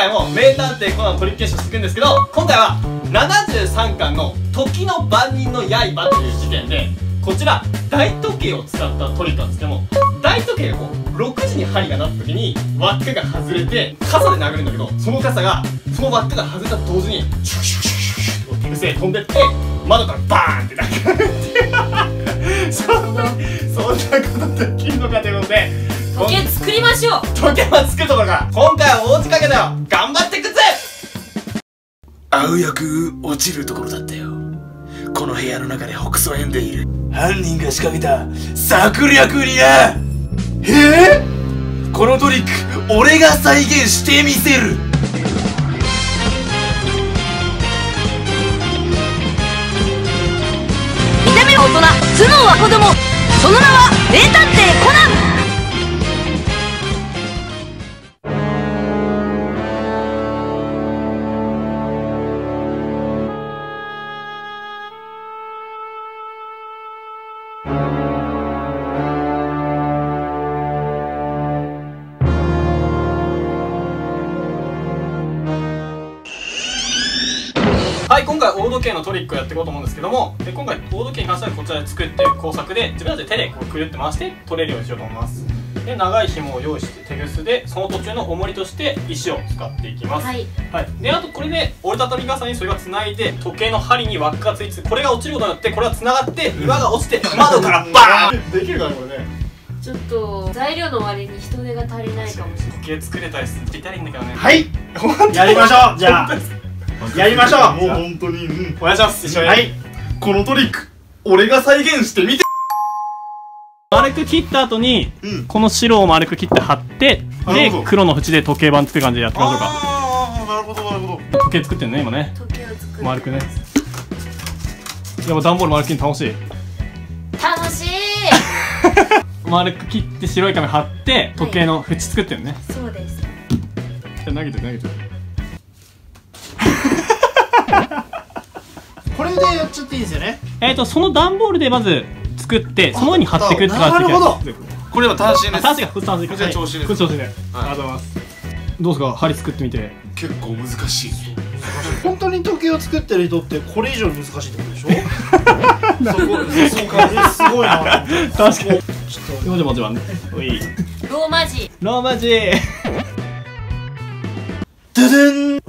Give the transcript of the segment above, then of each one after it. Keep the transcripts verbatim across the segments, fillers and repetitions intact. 回も名探偵コナントリック検証していくんですけど、今回はななじゅうさんかんの時の番人の刃という事件で、こちら大時計を使ったトリックなんですけども、大時計がこうろくじに針が鳴った時に輪っかが外れて傘で殴るんだけど、その傘がその輪っかが外れたと同時にシュシュシュシュシュッと手癖で飛んでって窓からバーンって殴るっていうそんなそんなことできるのかということで、時計作りましょう。時計は作るところから今回は大仕掛けだよ。頑張ってくぜ。あうやく落ちるところだったよ。この部屋の中でほくそ笑んでいる犯人が仕掛けた策略にな。えー、このトリック俺が再現してみせる。見た目は大人、頭脳は子供、その名は名探偵コナン。はい、今回大時計のトリックをやっていこうと思うんですけども、で今回大時計に関してはこちらで作っている工作で、自分たちで手でこうくるって回して取れるようにしようと思います。で長い紐を用意して手ぐすでその途中の重りとして石を使っていきます。はい、はい、であとこれで折りたたみ傘にそれがつないで時計の針に輪っかがついて、これが落ちることによってこれはつながって岩が落ちて窓からバーンできるかなこれね。ちょっと材料の割に人手が足りないかもしれない。時計作れたりするたらいいんだけどね。はいやりましょう。じゃあやりましょう。もう本当に、うん、お願いします。一緒に。はい。このトリック、俺が再現してみて。丸く切った後に、うん、この白を丸く切って貼って、で、黒の縁で時計盤作る感じでやってみましょうか。ああ、なるほど、なるほど。時計作ってるね、今ね。時計を作る。丸くね。やっぱ段ボール丸く切るの楽しい。楽しい。丸く切って白い紙貼って、時計の縁作ってるね。はい、そうです。じゃ、投げて、投げて。これでやっちゃっていいですよね。えっとその段ボールでまず作ってその上に貼っていくって感じで。なるほど。これは単身です。単身が普通単身。こちら調子です。こちら調子で。ありがとうございます。どうですか針作ってみて。結構難しい。本当に時計を作ってる人ってこれ以上難しいってことでしょ。そうか。すごいな。確かに。ちょっと。もじもじはね。おい。ローマ字。ローマ字。ドゥドゥン。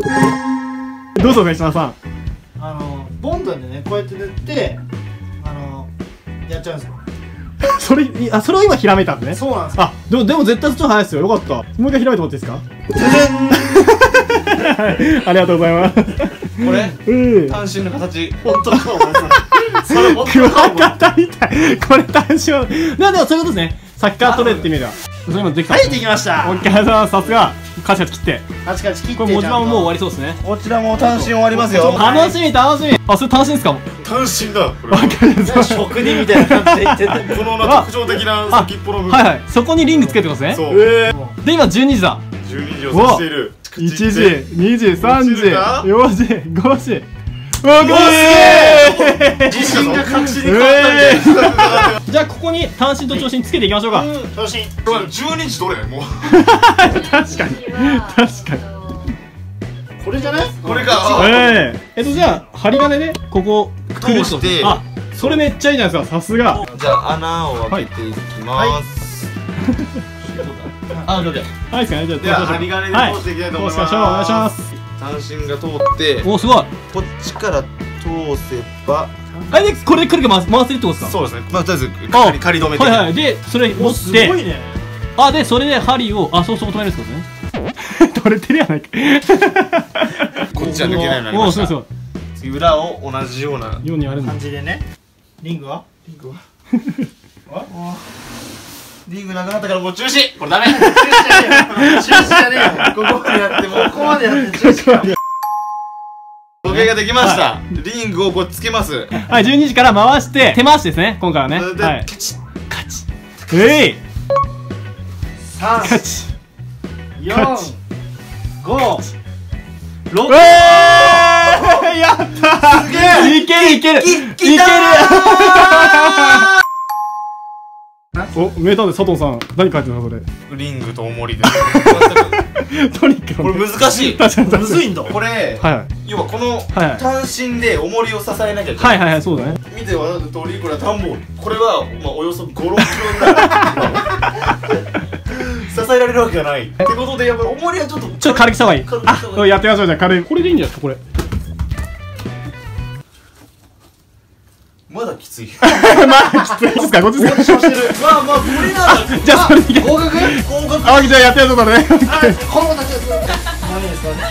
どうぞ上島さん。あのボンドでねこうやって塗ってあのやっちゃうんですよ。それあそれを今ひらめいたんですね。そうなんです。あでもでも絶対そっちの早いですよ。よかった。もう一回ひらめいてもらっていいですか。ありがとうございます。これ単身の形本当かも。それ本当かも。クワガタみたい。これ単身。なでもそういうことですね。サッカートレって意味では。それもできた。はいできました。おっきゃささすが。カチカチ切って。カチカチ切って。これ文字盤ももう終わりそうですね。こちらも単身終わりますよ。楽しみ楽しみ。あ、それ単身ですか。単身だ。これ。職人みたいな感じで言ってて。この特徴的な先っぽの部分。はいはい。そこにリングつけてますね。そう。で今じゅうにじだ。じゅうにじを指している。いちじ、にじ、さんじ、よじ、ごじ。うわ、ごじ。自信が確信に変わったみたい。じゃあここに単身と長身つけていきましょうか。長身。じゅうにじどれもう。確かに確かにこれじゃないこれか。ええとじゃあ針金でここくるして、あそれめっちゃいいじゃないですか。さすが。じゃあ穴を開けていきます。あどうではいですかね。じゃあ針金で通していきたいと思います。お願いします。単身が通っておすごいこっちから通せばあれでこれくるく回せるってことですか。そうですね。まあとりあえず仮止めてはいはいでそれ持ってすごいね。あ、で、それで針を、あ、そうそう止めるんですかね。取れてるやないか。こっちは抜けないなりました。お、そうそう。裏を同じような感じでね。リングはリングはリングなくなったからもう中止。これダメ。中止じゃねえよ。ここまでやって、もうここまでやって中止。時計ができました。リングをこうつけます。はい、じゅうにじから回して、手回しですね、今回はね。はい。カチッ、カチッ。えいさん、よん、ご、ろく。うえーやったー。すげえ。いけるいけるいける。お、名探偵佐藤さん、何書いてるのそれ。リングと重りです。とにかくこれ難しい。むずいんだこれ。要はこの単身で重りを支えなきゃいけない。はいはいはい、そうだね。見てわかる通りこれは段ボール、これはおよそご、ろっキロぐらい支えられるわけがないってことで、やっぱり重りはちょっとちょっと軽くした方がいい。あ、やってみましょう。じゃあ軽いこれでいいんじゃないですか。これまだきつい。まあきついですか。こっちですか。まあまあこれなら。じゃあそれで合格。合格。あ、じゃあやってやるとこね。この形です。ダメですかね。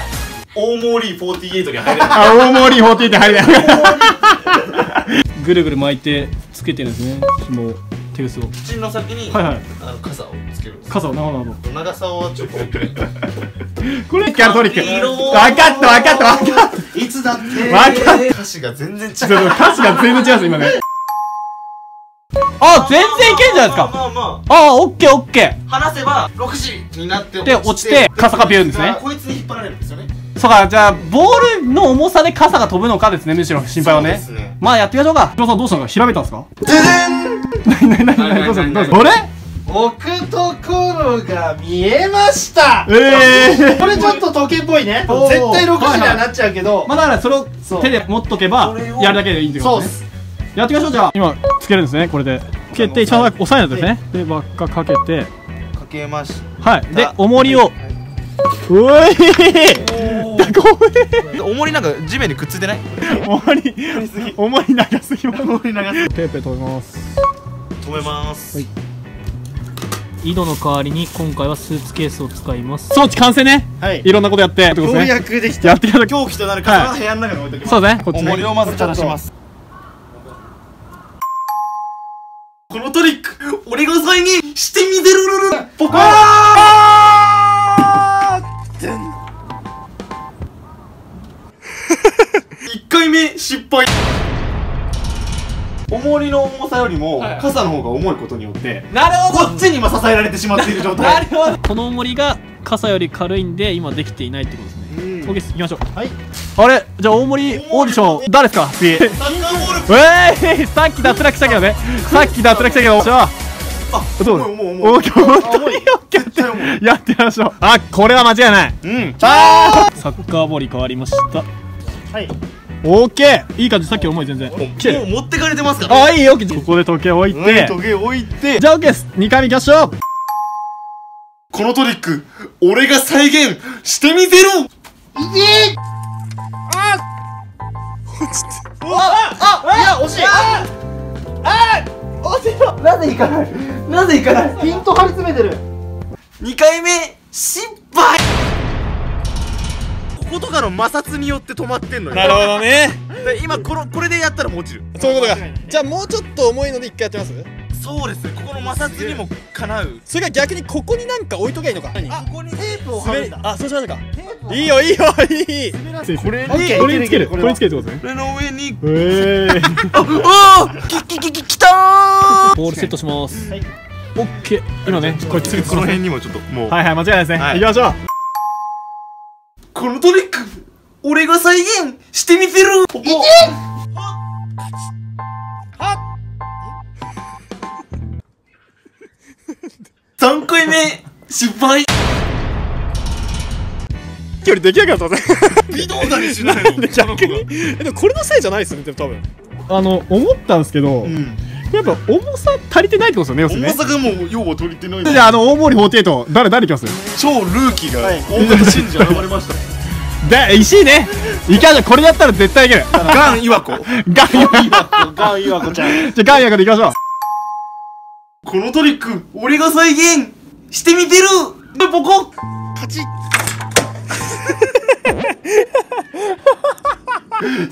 大盛りフォーティーエイトに入れない。あ、大盛りフォーティーエイトに入れない。ぐるぐる巻いてつけてるんですね。もう手薄を。口の先にあの傘をつける。傘を、なるほど。長さをちょっと。これキャラトリック。分かった分かった分かった。いつだって歌詞が全然違う。歌詞が全然違う今ね。あ、全然いけんじゃないですか。あ、オッケーオッケー。離せばろくじになって落ちて傘がビューンですね。こいつに引っ張られるんですよね。そうか、じゃあボールの重さで傘が飛ぶのかですね、むしろ心配はね。まあやってみましょうか。ひろさんどうしたのか調べたんですか。ええ。なになになに、どうしたどうした。あれ？置くところが見えました。ええ、これちょっと時計っぽいね。絶対ろくじにはなっちゃうけど、まだからそれを手で持っとけばやるだけでいいんですよね。やってみましょう。じゃあ今つけるんですね。これでつけて一番押さえるんですね。で輪っかかけてかけました。はい。で重りを、おい重りなんか地面にくっついてない。重り重り長すぎます。重り長すぎ。テープ止めます。止めます。井戸の代わりに今回はスーツケースを使います。装置完成ね。はい、いろんなことやってようやくできた。やってきた狂気となるからは部屋の中に置いておきます。そうですね、こっち重りをまず垂らします。このトリック俺が最後にしてみてるるるポコーン。いっかいめ失敗。重りの重さよりも傘の方が重いことによって、なるほど、こっちに今支えられてしまっている状態。なるほど、この重りが傘より軽いんで今できていないってことですね。オーケーです、行きましょう。はい、あれ、じゃあ大盛りオーディション誰ですか。次サッカーボール。ええ、さっき脱落したけどね。さっき脱落したけど、じゃあどうだ。重い重い重い重い、やってみましょう。あ、これは間違いない。うん、ああサッカーボール変わりました。はい、オーケー、いい感じ。さっき重い全然。もう持ってかれてますから。あ、いいよ。ここで時計置いて。時計置いて。じゃあオーケーです。にかいめいきましょう。このトリック、俺が再現してみせろ。いけ。あ。落ちて。あ、あ、いや惜しい。あ、あ、落ちろ。なぜいかない。なぜいかない。ピンと張り詰めてる。にかいめ失敗。こことかの摩擦によって止まってんのよ。なるほどね。今このこれでやったらもう落ちる。そういうことか。じゃあもうちょっと重いので一回やってます。そうですね、ここの摩擦にもかなう。それが逆にここになんか置いときゃいいのか。あ、ここにテープを貼るんだ。あ、そうしましょうか。いいよいいよいい。これにこれにつける、これにつけるってことね。これの上に、ええ、ああききききた。ボールセットします。オッケー。今ねこっちこの辺にもちょっともう、はいはい、間違いないですね。行きましょう。このトリック、俺が再現してみせる。ここ。さんかいめ失敗。距離できなかったね。微動だにしないの。逆に。え、でもこれのせいじゃないですね。多分。あの思ったんですけど。うん。やっぱ重さ足りてないってことですよね。重さがもう要は足りてない。じゃああの大盛りフォーティーエイト誰誰いきます。超ルーキーが大型新人現れました。で石井ね、いかん。これだったら絶対いける。ガン岩子、ガン岩子、ガン岩子ちゃん。じゃあガン岩子でいきましょう。このトリック俺が再現してみてる。ボコカチッ。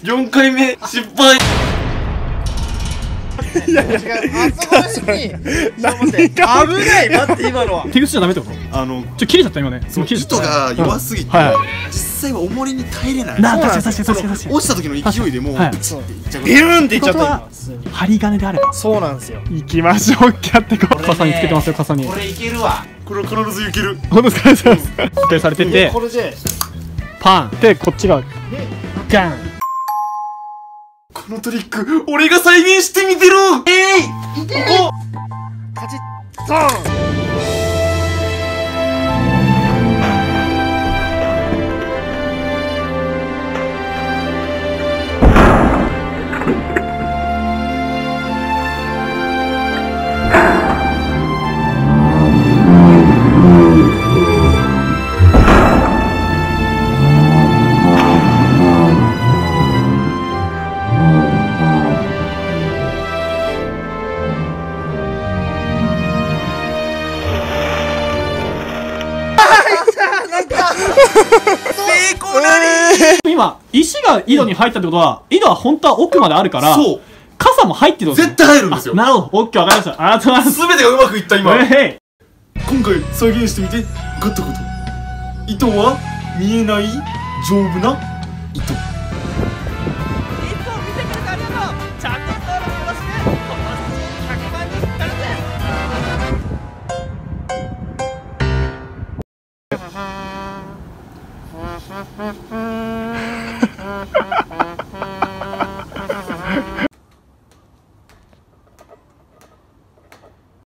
よんかいめ失敗。いやいや、あそこに危ない。待って、今のは手口じゃダメってこと。あのちょ切れちゃった今ね。その糸が弱すぎて実際は重りに耐えれない。な、確かに確かに確かに。落ちた時の勢いでもうビューンっていっちゃった。針金であればそうなんですよ。いきましょう。キャってこう傘につけてますよ。傘にこれいけるわ。これ必ずいける。ほんとですか。固定されててパンでこっちがガン。このトリック、俺が再現してみてる。えい、ここカチッ。ゴー。今石が井戸に入ったってことは、井戸は本当は奥まであるから、傘も入ってる。絶対入るんですよ。なるほど、オッケー、わかりました。ありがとうございます。全てがうまくいった今。今回再現してみて分かったこと、糸は見えない丈夫な糸。いつも見てくれてありがとう。ちゃんと登録よろしく。今年ひゃくまんにん達成。Ha ha ha ha ha ha ha.